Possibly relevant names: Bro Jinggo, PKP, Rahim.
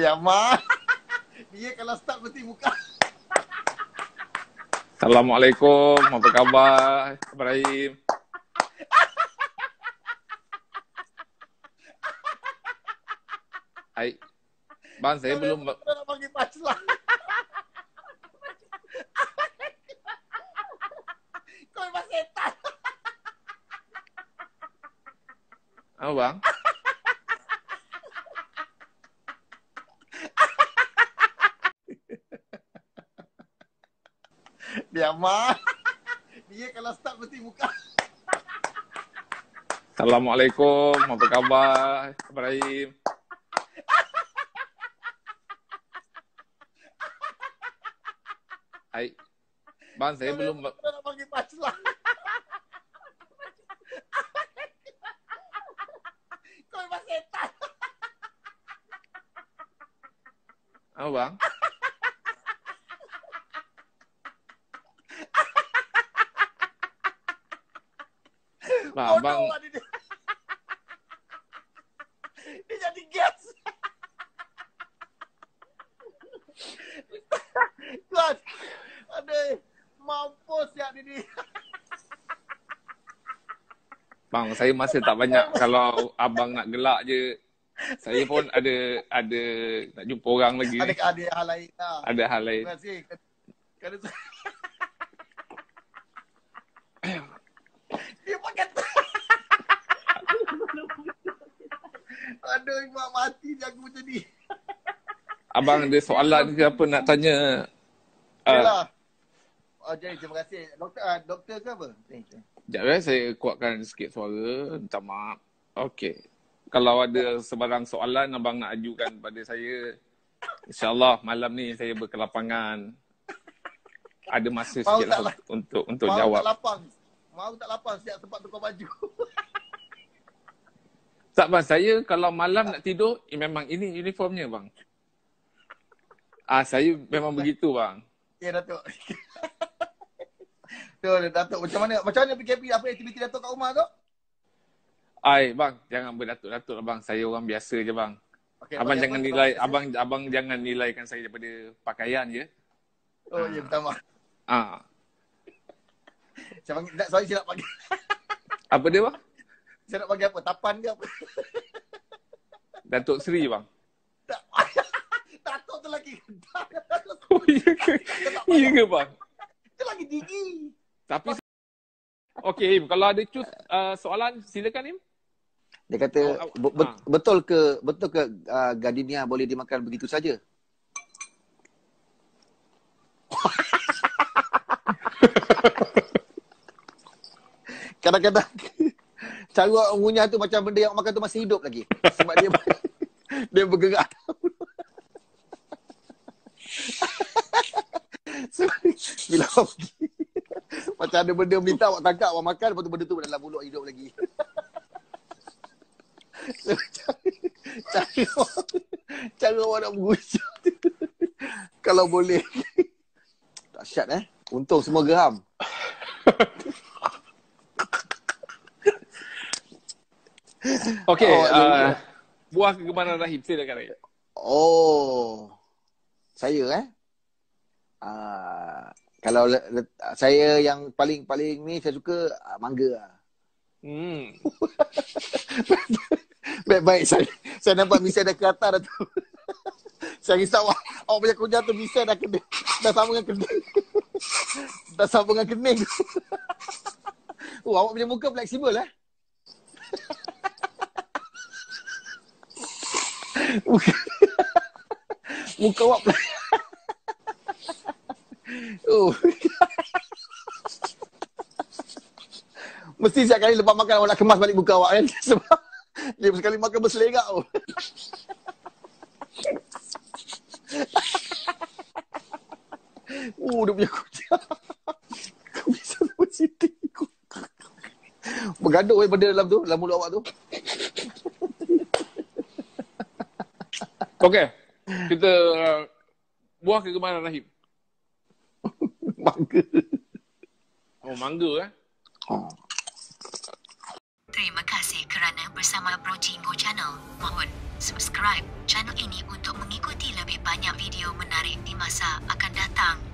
Piyama. Dia kalau start berarti buka. Assalamualaikum, apa khabar Rahim? Hai. Bang, saya belum bagi paslah. Kau memang setan. Apa, Bang? Piyama. Dia kalau start berarti buka. Assalamualaikum, apa khabar Rahim? Hai. Bang, saya belum bagi paslah. Kau memang setan. Apa, Bang? Bang, Bang. Dia jadi guest. God. Aduh, mampus ya Didi. Bang, saya masih tak banyak. Kalau abang nak gelak je, saya pun ada nak jumpa orang lagi. Ada hal lain lah. Ada hal lain. Terima kasih. Dia pakai aduh, mak mati dia aku jadi. Abang ada soalan ke apa nak tanya? Yalah. Oh, jadi terima kasih. Doktor ke apa? Sekejap saya kuatkan sikit suara. Minta maaf. Okey. Kalau ada sebarang soalan abang nak ajukan kepada saya, insyaAllah malam ni saya berkelapangan. Ada masa sikit lah untuk jawab. Mau tak lapang setiap tempat tukar baju. Tak, Bang. Saya kalau malam nak tidur, memang ini uniformnya, Bang. Ah, saya memang begitu, Bang. Ya, Datuk. Tu, Datuk, macam mana PKP, apa aktiviti Datuk kat rumah tu? Ai, Bang, jangan berdatuk-datuk lah, Bang. Saya orang biasa je, Bang. Okay, abang jangan nilai, abang jangan nilaikan saya daripada pakaian je. Oh, ya, pertama. Ah. Saya nak pakai. Apa dia, Bang? Saya nak pakai apa? Tapan ke apa? Datuk Seri, Bang. Tak. Datuk tu lagi gendar. Oh, iya ke? Iya ke, Bang? Dia lagi gigi. Tapi okey, Im. Kalau ada soalan, silakan, Im. Dia kata, betul ke gardenia boleh dimakan begitu saja? Kadang-kadang cara ngunyah tu macam benda yang makan tu masih hidup lagi. Sebab dia bergerak. So, bila macam ada benda minta awak tangkap, awak makan, lepas tu benda tu dalam mulut hidup lagi. So, cara awak nak mengucap tu. Kalau boleh. Tak syat Untung semua geram. Okey, buah kegemaran Rahim, silakan Rahim. Oh, saya kalau saya yang paling ni saya suka mangga. Baik-baik, saya nampak misal dah ke atas dah tu. Saya risau awak punya kunyah tu misal dah kena. Dah sama dengan kening. Awak punya muka fleksibel Muka awak pelan. Oh. Mesti setiap kali lepas makan awak nak kemas balik muka awak kan. Sebab dia sekali makan berselerak. Dia punya kucing. Kau bisa buat sidik. Bergaduh benda dalam mulut awak tu. Okey. Kita buah kegemaran Rahim. Mangga. Oh, mangga Terima kasih kerana bersama Bro Jinggo Channel. Mohon Subscribe channel ini untuk mengikuti lebih banyak video menarik di masa akan datang.